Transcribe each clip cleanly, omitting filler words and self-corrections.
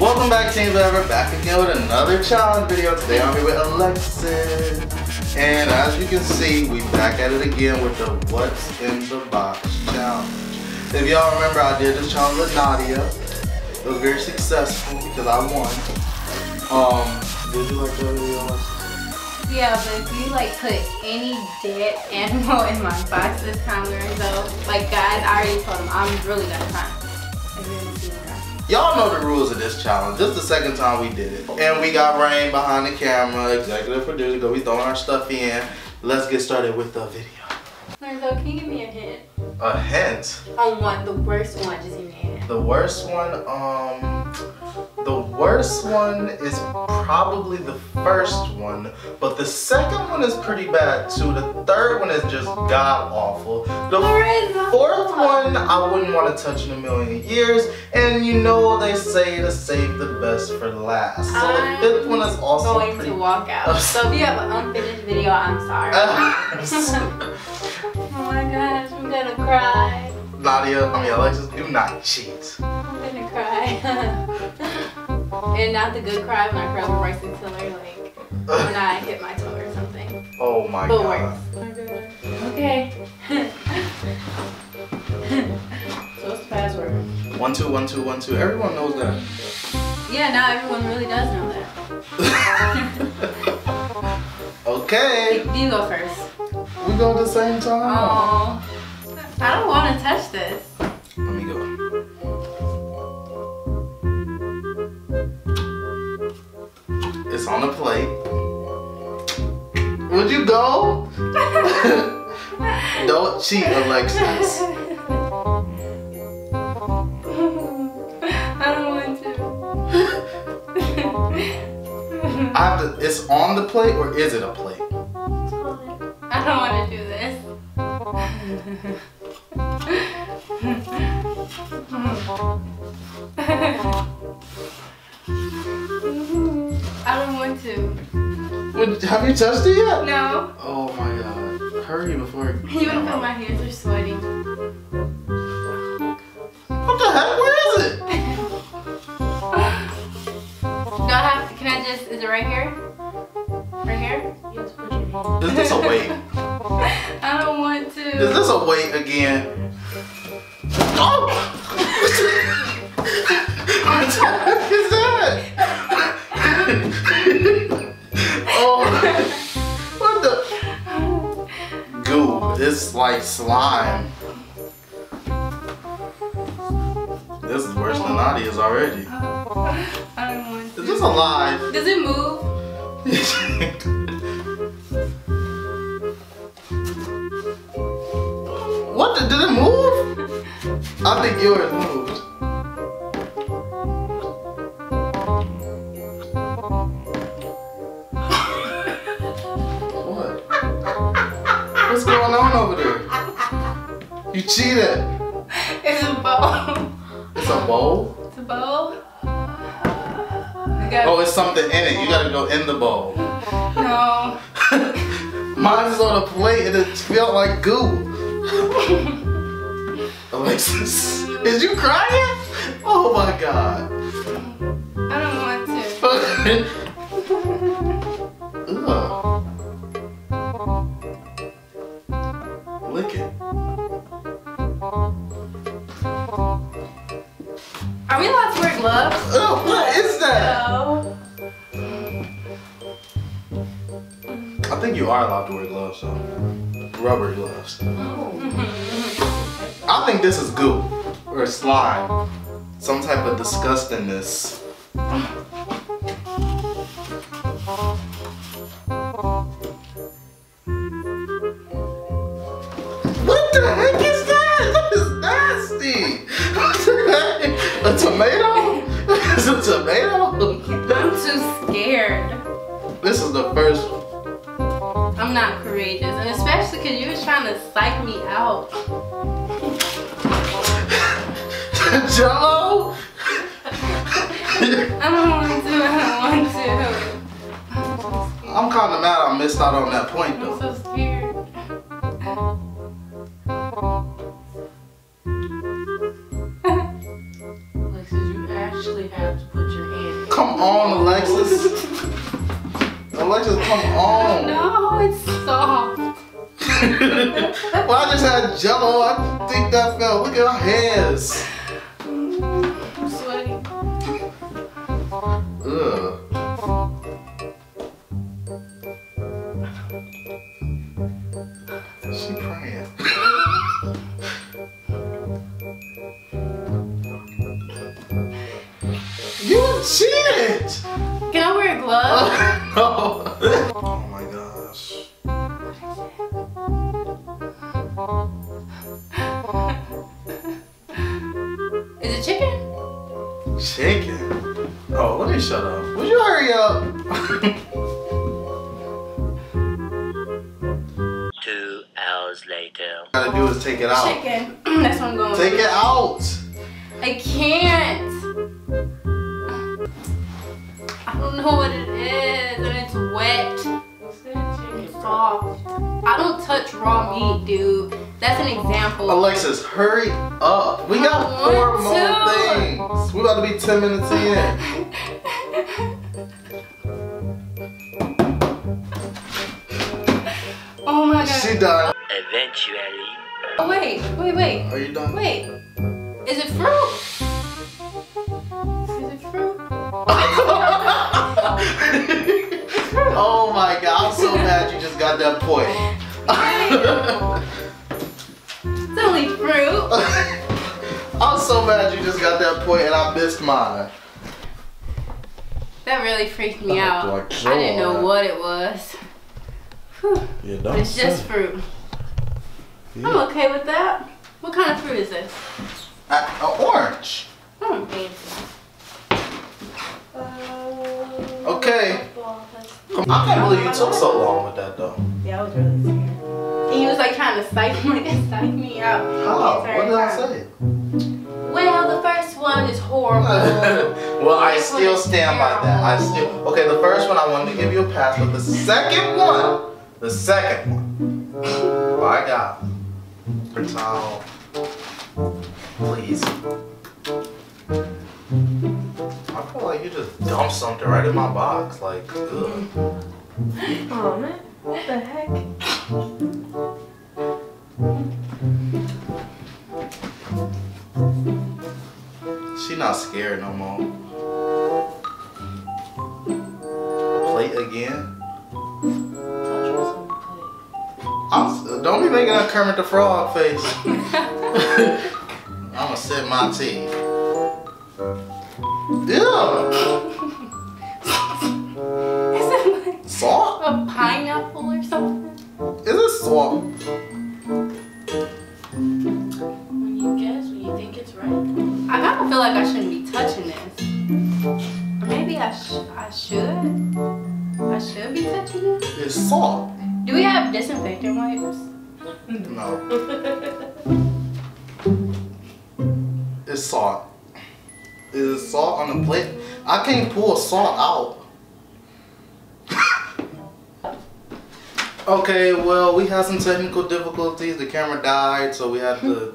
Welcome back, team. We're back again with another challenge video. Today I'm here with Alexis, and as you can see, we back at it again with the What's in the Box challenge. If y'all remember, I did this challenge with Nadia. It was very successful because I won. Did you like that video, Alexis? Yeah, but if you like put any dead animal in my box this time, Lorenzo, like guys, I already told him I'm really gonna find. Y'all know the rules of this challenge. This is the second time we did it. And we got Rain behind the camera, executive producer, because we throwing our stuff in. Let's get started with the video. Lorenzo, can you give me a hint? A hint? On one, the worst one, just give me a hint. The worst one, is probably the first one, but the second one is pretty bad too. The third one is just god-awful. The fourth one I wouldn't want to touch in a million years, and you know they say to save the best for last. So the fifth one is also going to walk out. So if you have an unfinished video, I'm sorry. Oh my gosh, I'm gonna cry. Nadia, Alexis, do not cheat. I'm gonna cry. And not the good cry when I cry over rice and tiller, like when I hit my toe or something. Oh my god. Okay. So what's the password? 121212. Everyone knows that. Yeah, now everyone really does know that. Okay. You go first. We go at the same time. Oh. I don't want to touch this. Let me go. It's on the plate. Would you go? Don't cheat, Alexis. I don't want to. I have to. It's on the plate, or is it a plate? I don't want to do this. I don't want to. Have you touched it yet? No. Oh my god. Hurry before it. You want to put my hands are sweaty. What the heck? Where is it? Can I just, is it right here? Right here? You have to put your hand. Is this a weight? I don't want to. Is this a weight again? Oh! What the heck is that? It's like slime. This is worse than Nadia's already. I don't want to. Is this alive? Does it move? What? Did it move? I think yours moved. What's going on over there? You cheated. It's a bowl. It's a bowl? It's a bowl. Oh, it's something in it. You gotta go in the bowl. No. Mine is on a plate and it felt like goo. Alexis, is you crying? Oh my god. I don't want to. Are we allowed to wear gloves? Oh, what is that? No. I think you are allowed to wear gloves, so. Rubber gloves. Oh. I think this is goo or slime. Some type of disgustingness. A tomato? It's a tomato? I'm too scared. This is the first one. I'm not courageous, and especially because you was trying to psych me out. Jello? I don't want to. I'm kind of mad I missed out on that point, though. I'm so scared. Have to put your Just come on. No, it's soft. Well, I just had jello. I think that fell. Look at our hairs. I'm sweating. Ugh. She crying. You cheated! Can I wear a glove? Oh, no. Oh my gosh. Is it chicken? Chicken? Oh, let me shut up. Would you hurry up? 2 hours later. What I gotta do is take it out. Chicken. That's what I'm going take with. Take it out. I can't. I don't know what it is, and it's wet. It's soft. I don't touch raw meat, dude. That's an example. Alexis, hurry up. We got 4 more things. We about to be 10 minutes in. Oh my god. She died. Eventually. Oh wait, wait, wait. Are you done? Wait. Is it fruit? Is it fruit? It's fruit. Oh my god, I'm so mad you just got that point. It's only fruit. I'm so mad you just got that point and I missed mine. That really freaked me out. Like, I didn't know what it was. Yeah, but it's just fruit. Yeah. I'm okay with that. What kind of fruit is this? An orange. I don't think so. Okay. I can't believe you took so long with that though. Yeah, I was really scared. And he was like trying to psych me out. How? What did I say? Well, the first one is horrible. Well, I still stand by that. Okay, the first one I wanted to give you a pass, but the second one. The second one. Oh, I got a towel. Please. I feel like you just dumped something right in my box. Like, ugh. Oh man, what the heck? She not scared no more. Plate again. Don't be making a Kermit the Frog face. I'm gonna sip my tea. Yeah. Is it like salt? A pineapple or something? Is it salt? When you guess, when you think it's right. I kind of feel like I shouldn't be touching this. Or maybe I should. I should be touching this. It's salt. Do we have disinfectant wipes? No. It's salt. Is it salt on the plate? I can't pull salt out. Okay, well, we had some technical difficulties. The camera died, so we had to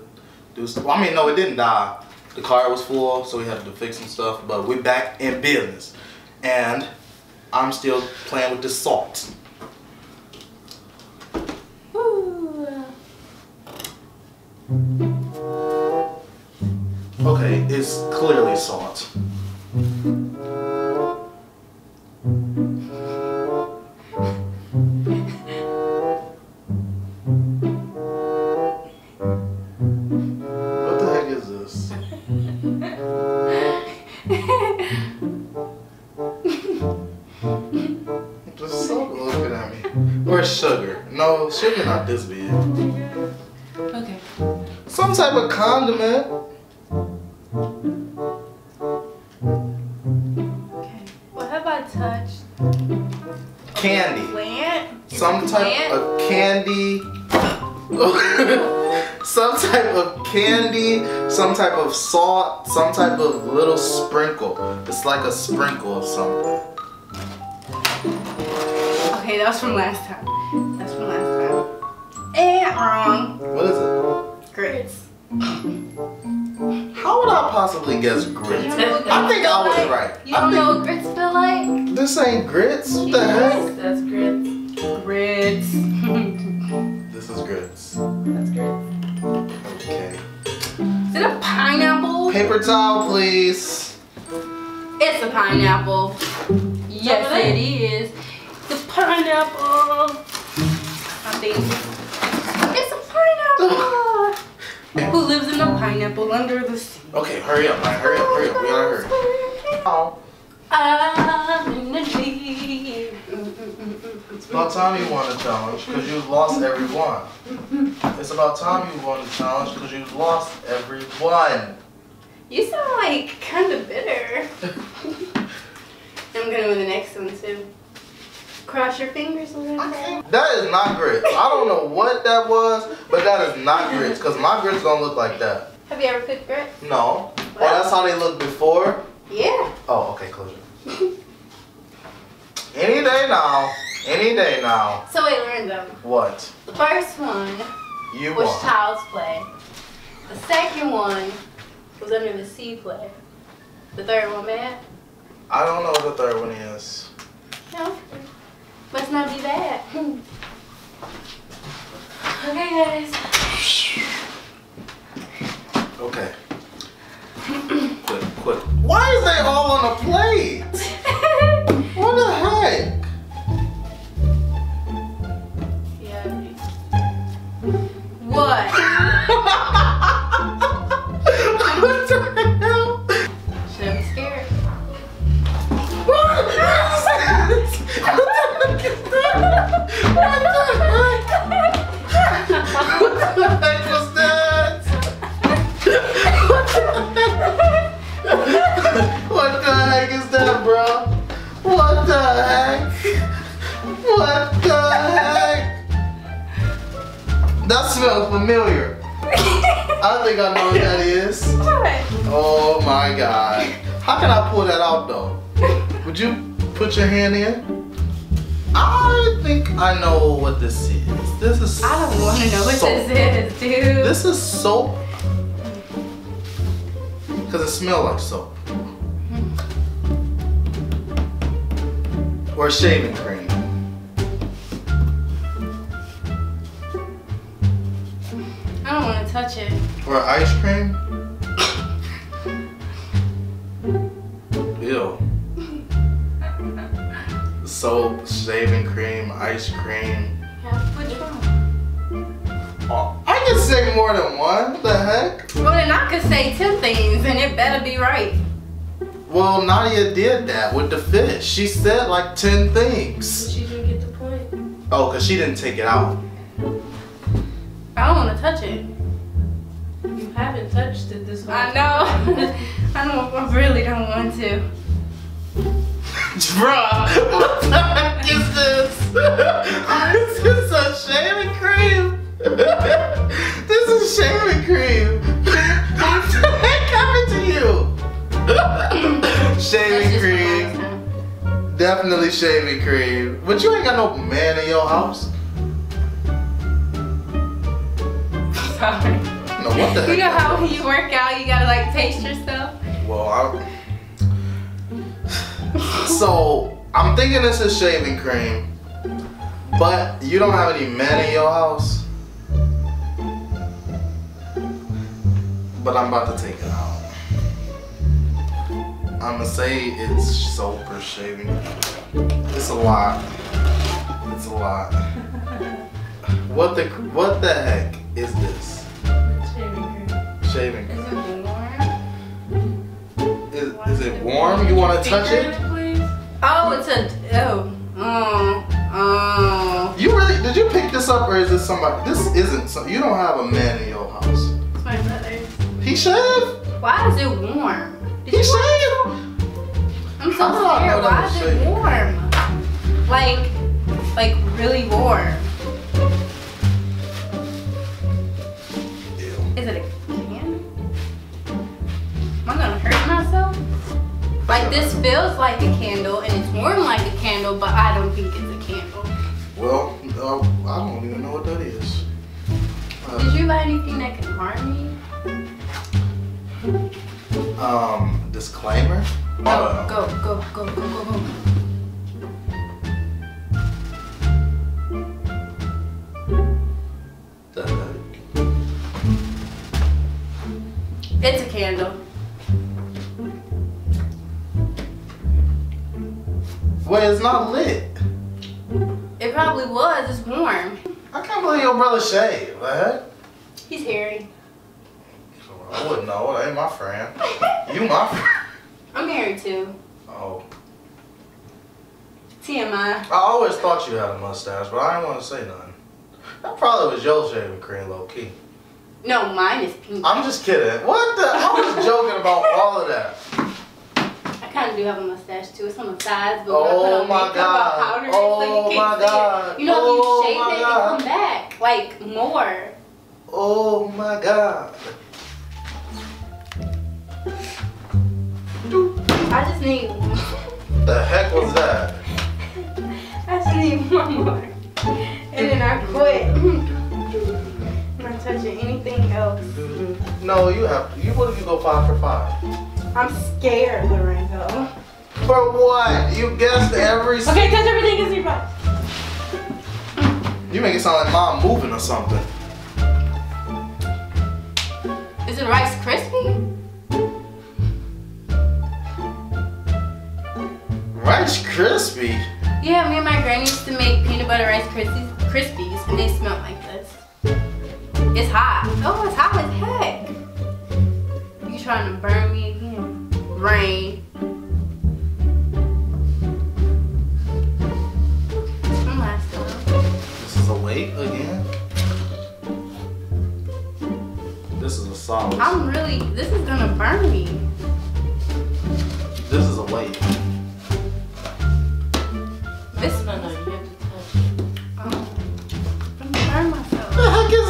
do stuff. Well, I mean, no, it didn't die. The car was full, so we had to fix some stuff. But we're back in business. And I'm still playing with the salt. Okay, it's clearly salt. What the heck is this? Just salt looking at me. Where's sugar? No, sugar not this big. Okay. Some type of condiment. Okay. What have I touched? Candy. Plant? Some type of candy. Some type of candy. Some type of salt. Some type of little sprinkle. It's like a sprinkle of something. Okay, that was from last time. That's from last time. Eh, wrong. What is it? Grits. How would I possibly guess grits? I think I was right. You don't know what grits feel like? This ain't grits. What the heck? That's grits. Grits. This is grits. That's grits. Okay. Is it a pineapple? Paper towel, please. It's a pineapple. Yes, it is. It's pineapple. I think it's a pineapple. Who lives in a pineapple under the sea? Okay, hurry up, man. Hurry up, hurry up. We gotta hurry. Oh. I'm in the sea. It's about time you won a challenge because you lost every one. It's about time you won a challenge because you lost every one. You sound like kind of bitter. I'm gonna win the next one too. Cross your fingers, Lorenzo. That is not grits. I don't know what that was, but that is not grits because my grits don't look like that. Have you ever cooked grits? No. Well, oh, that's how they looked before? Yeah. Oh, okay, close your eyes. Any day now. Any day now. So wait, Lorenzo. What? The first one you was won. Child's play. The second one was under the sea play. The third one, Matt? I don't know what the third one is. No. Must not be that. Okay, guys. Okay. Quick, quick. Why is they all on a plate? What the heck? Yeah. What? What the hell? Should I be scared? What the heck is that? What the heck? What the heck was that? What the heck is that, bro? What the heck? What the heck? That smells familiar. I think I know what that is. Oh my god. How can I pull that out though? Would you put your hand in? I think I know what this is. This is soap. I don't want to know what this is, dude. This is soap. Because it smells like soap. Or shaving cream. I don't want to touch it. Or ice cream? Ew. Soap, shaving cream, ice cream. Yeah, which one? Oh, I can say more than one. What the heck? Well, then I could say 10 things and it better be right. Well, Nadia did that with the fish. She said like 10 things. She didn't get the point. Oh, because she didn't take it out. I don't want to touch it. You haven't touched it this whole time. I know. I really don't want to. Bruh, what the heck is this? This is a shaving cream. This is shaving cream. What the heck happened to you? Shaving cream. Definitely shaving cream. But you ain't got no man in your house. Sorry. No, what the heck? You know how when you work out you gotta like taste yourself? Well, so I'm thinking this is shaving cream. But you don't have any men in your house. But I'm about to take it out. I'ma say it's soap or shaving. It's a lot. It's a lot. What the heck is this? Shaving cream. Shaving cream. Is it warm? Is it warm? You wanna touch it? Please? Oh, it's a oh. You really did you pick this up or is this somebody? This isn't so you don't have a man in your house. It's my brother's. He shaved? Why is it warm? He shaved? I'm so scared. Why is it warm? Like really warm. Ew. Is it a can? Am I gonna hurt myself? Like this feels like a candle and it's warm like a candle, but I don't think it's a candle. Well, I don't even know what that is. Did you buy anything that can harm me? Disclaimer? Go, go, go, go, go, go, go. It's a candle. Well, it's not lit. It probably was. It's warm. I can't believe your brother shaved, man. He's hairy. I wouldn't know. It ain't my friend. You my friend. I'm married too. Oh. TMI. I always thought you had a mustache, but I didn't want to say nothing. That probably was your shaving cream, low key. No, mine is pink. I'm just kidding. What the? I was joking about all of that. I kind of do have a mustache too. It's on the sides, but oh my god! Oh my god! You know, oh, if you shave it, it come back like more. Oh my god! I just need one. What the heck was that? I just need one more. And then I quit. I'm not touching anything else. No, you have to. What if you go 5 for 5? I'm scared, Lorenzo. For what? You guessed every... Okay, touch everything gives me 5. You make it sound like Mom moving or something. Is it Rice Krispie? Rice Krispie? Yeah, me and my granny used to make peanut butter Rice Krispies, and they smelled like this. It's hot. Oh, it's hot as heck. You trying to burn me again. Rain. I'm last though. This is a weight again? This is a solid. I'm really, this is gonna burn me. This is a weight.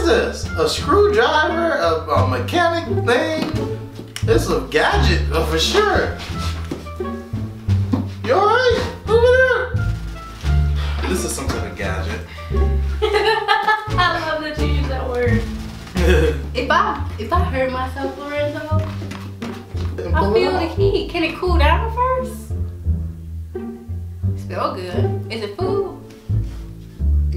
This? A screwdriver? A mechanic thing? It's a gadget for sure. You alright? Over there? This is some kind of gadget. I love that you use that word. if I hurt myself, Lorenzo, I feel the heat. Can it cool down first? It smells good. Is it food?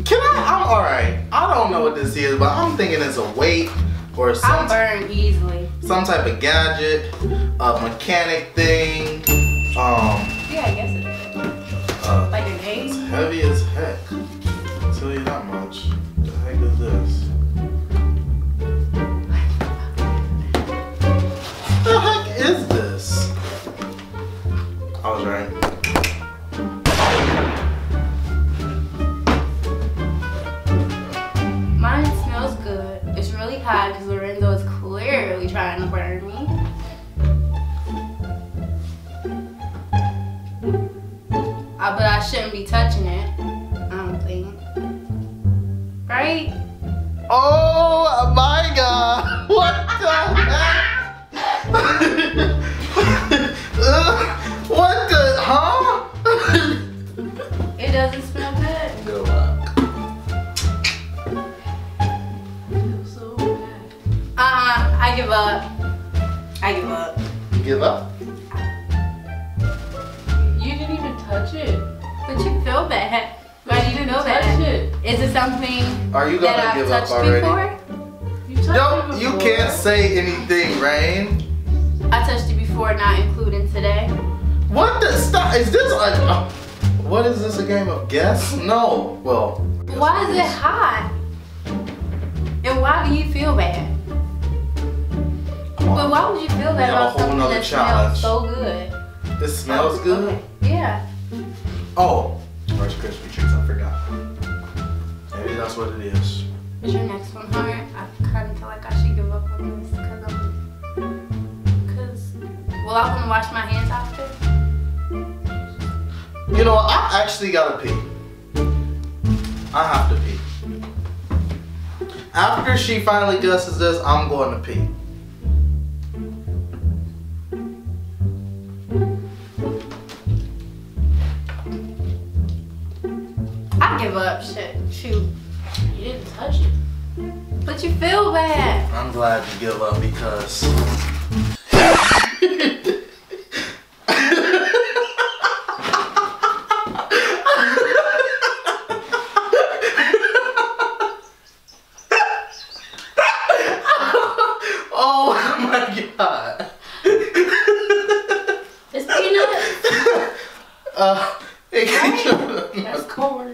Can I? I'm alright. I don't know what this is, but I'm thinking it's a weight or some. I burn easily. Some type of gadget, a mechanic thing. Yeah, I guess it is. Like an egg. It's heavy as heck. I'll tell you that much. What the heck is this? What the heck is this? I was right. Because Lorenzo is clearly trying to burn me. But I shouldn't be touching it, I don't think. Right? Oh my god! What the heck? What the? Huh? It doesn't smell good. Good luck. I give up. I give up. You give up? You didn't even touch it. But you feel bad. Why do you feel bad? Is it something Are you gonna that I've give touched up already? Before? You touched it before. You can't say anything, Rain. I touched it before, not including today. What the stuff? Is this like? What is this? A game of guess? No. Well. Why is it hot? And why do you feel bad? But why would you feel that about something that challenge. Smells so good? This smells good? Okay. Yeah. Oh, Rice Krispie treats, I forgot. Maybe that's what it is. Is your next one hard? I kind of feel like I should give up on this because well, I want to wash my hands after. You know, I actually gotta pee. I have to pee. After she finally guesses this, I'm going to pee. Up shit, shoot. You didn't touch it. But you feel bad. I'm glad you give up because oh my god. God. It's peanuts. That's corn.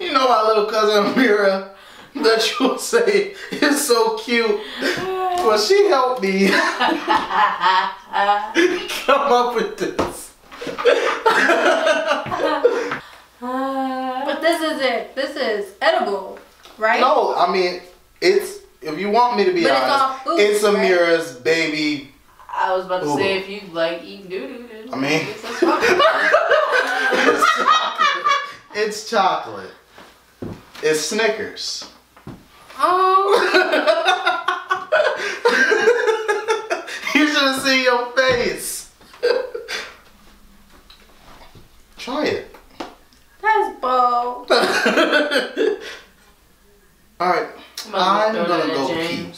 You know my little cousin Amira that you will say is so cute. Well, she helped me come up with this. But this is it. This is edible, right? No, I mean it's. If you want me to be honest, it's Amira's baby. I was about to say if you like eating doo-doo, then I mean, it's chocolate. It's chocolate. It's Snickers. Oh! You should have seen your face. Try it. That's bold. All right. I'm gonna go pee.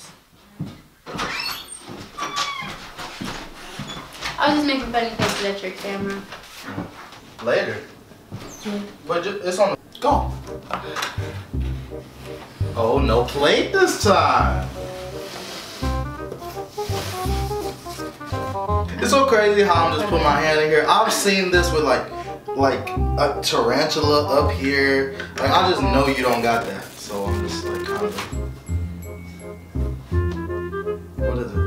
I was just making funny faces at your camera. Later. But it's on the go. Oh, no plate this time. It's so crazy how I'm just putting my hand in here. I've seen this with like a tarantula up here. Like I just know you don't got that. So I'm just like kind of. What is it?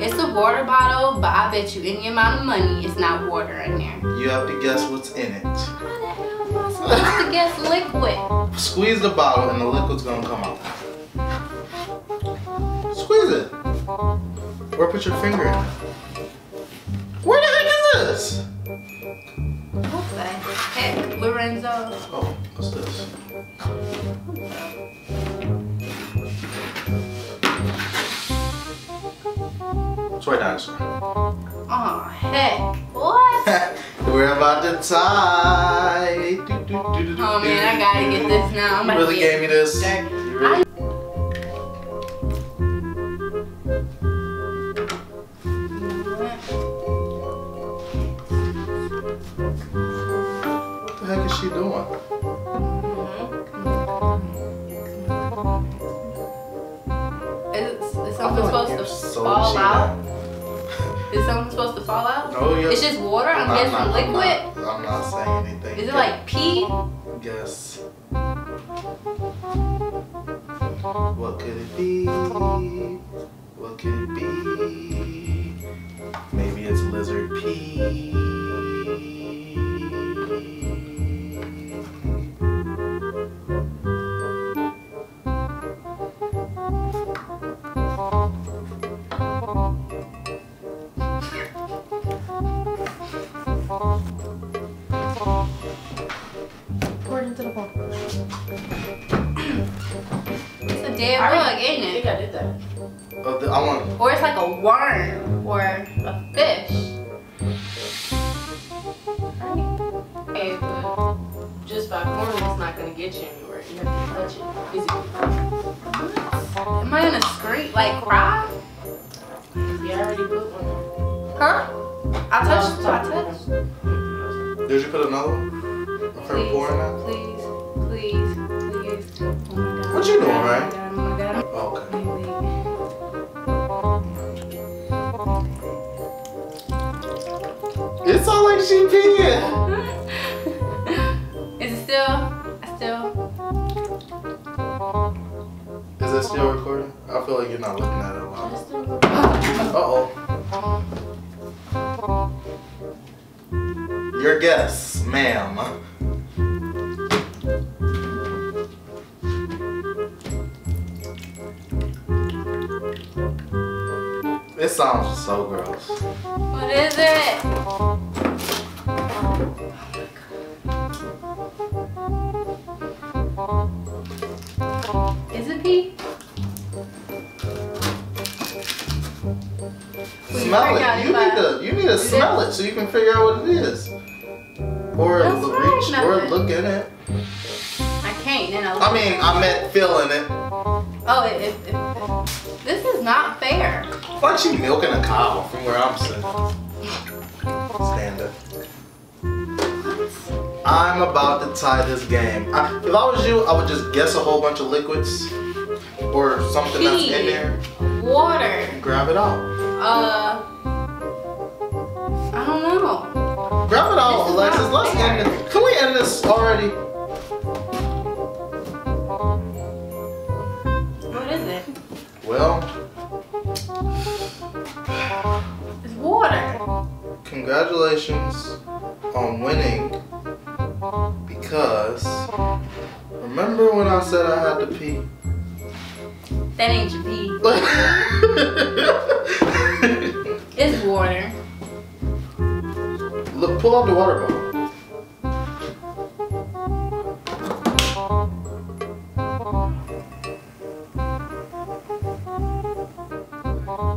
It's a water bottle, but I bet you any amount of money it's not water in there. You have to guess what's in it. How the hell am I supposed to guess liquid? Squeeze the bottle and the liquid's gonna come out. Squeeze it. Or put your finger in it. Where the heck is this? What the heck, Lorenzo? Oh, what's this? Toy dinosaur. Oh heck! What? We're about to tie. Oh man, I gotta get this now. You really gave me this. Really? What the heck is she doing? Fall out? Is something supposed to fall out? Oh, yeah. It's just water? I'm guessing liquid? I'm not saying anything. Is it like pee? Yes. What could it be? What could it be? Maybe it's lizard pee. Or it's like a worm or a fish. Hey, but just by forming it's not gonna get you anywhere. You have to touch it. Am I gonna scream like cry? You already put one. Huh? I touched. Did you put another one? Please, please. Oh my God. What you doing, right? Oh my God. Oh, okay. It's all like she peeing. Is it still? Is it still recording? I feel like you're not looking at it a lot. Uh-oh. Your guess, ma'am. It sounds so gross. What is it? Oh my God. Is it pee? Smell it. You need to smell it so you can figure out what it is. Or reach or look in it. I can't. I meant feeling it. Oh, it. This is not fair. It's like she milking a cow from where I'm sitting. Stand up. I'm about to tie this game. If I was you, I would just guess a whole bunch of liquids. or something that's in there. Water. Grab it out. I don't know. Grab it out, Alexis. Let's end it. Can we end this already? What is it? Well, it's water. Congratulations on winning, because remember when I said I had to pee? That ain't your pee. It's water. Look, pull out the water bottle.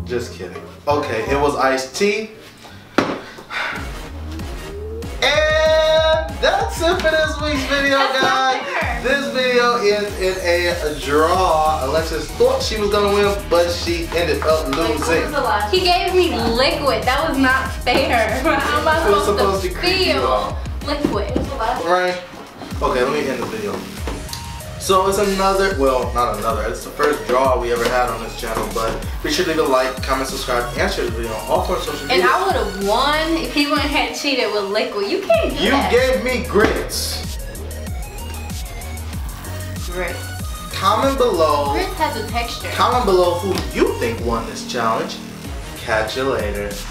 Just kidding. Okay, it was iced tea. And that's it for this week's video, guys. This video is in a draw. Alexis thought she was gonna win, but she ended up losing. He gave me liquid. That was not fair. How am I supposed to feel liquid? Right? Okay, let me end the video. So it's another, well, not another, it's the first draw we ever had on this channel, but be sure to leave a like, comment, subscribe, and share this video on all forms of social media. And I would have won if he wouldn't have cheated with liquid. You can't do that. You gave me grits. Grits. Comment below. Grits has a texture. Comment below who you think won this challenge. Catch you later.